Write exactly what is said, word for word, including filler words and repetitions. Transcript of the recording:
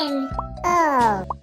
in. Oh.